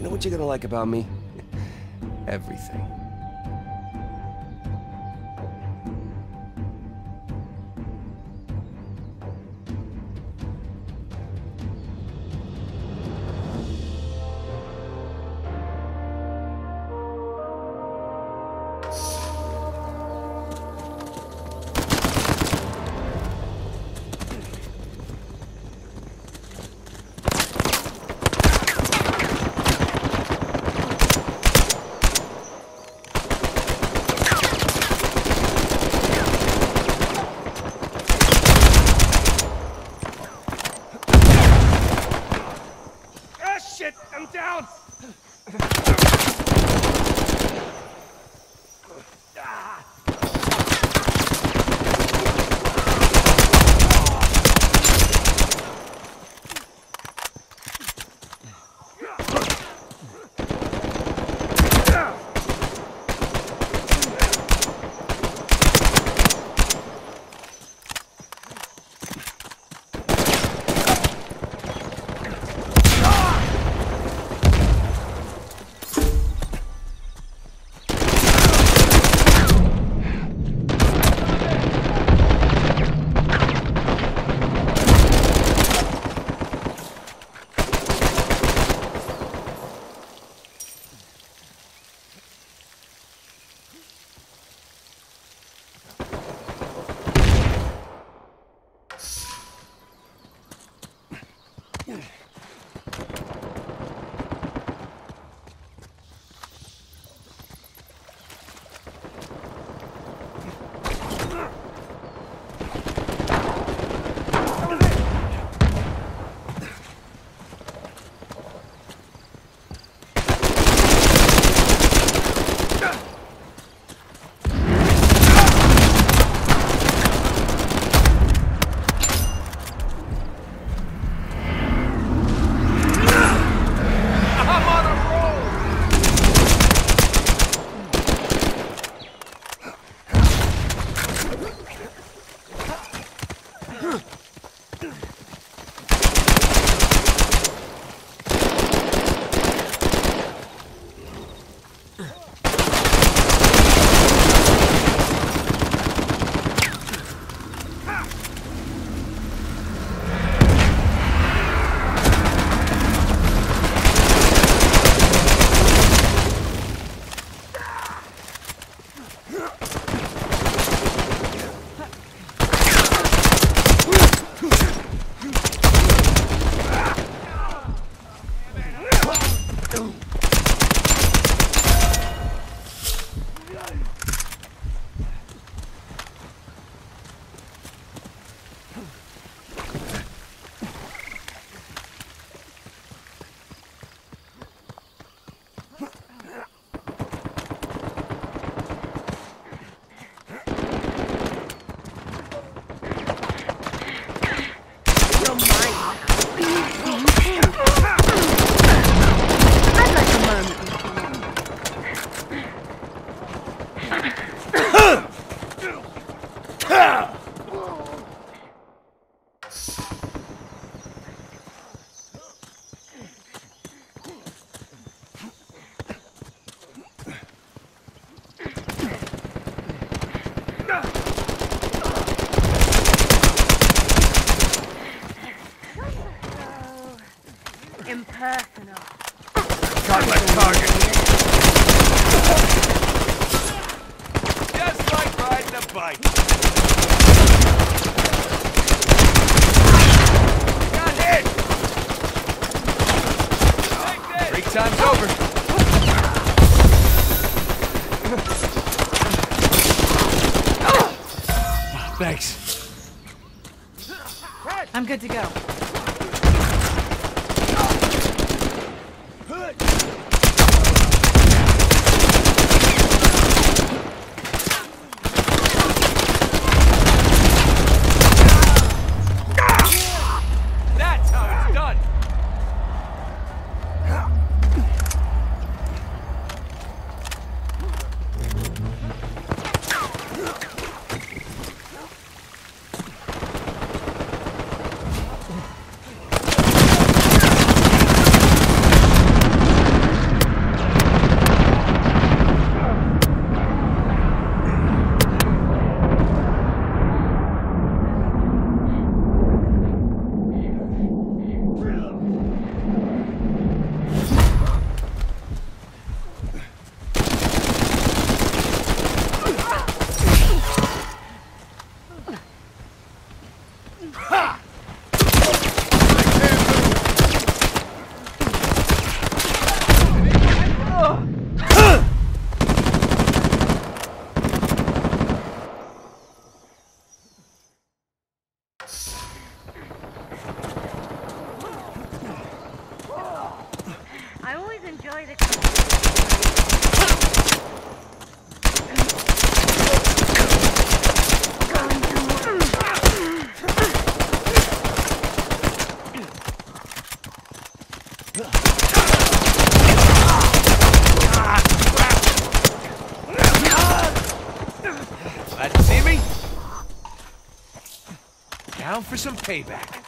You know what you're gonna like about me? Everything. I'm down! Impersonal. Godlike target. Just like riding a bike. Got hit. Break time's over. Thanks. I'm good to go. enjoy the... Glad to see me? Down for some payback.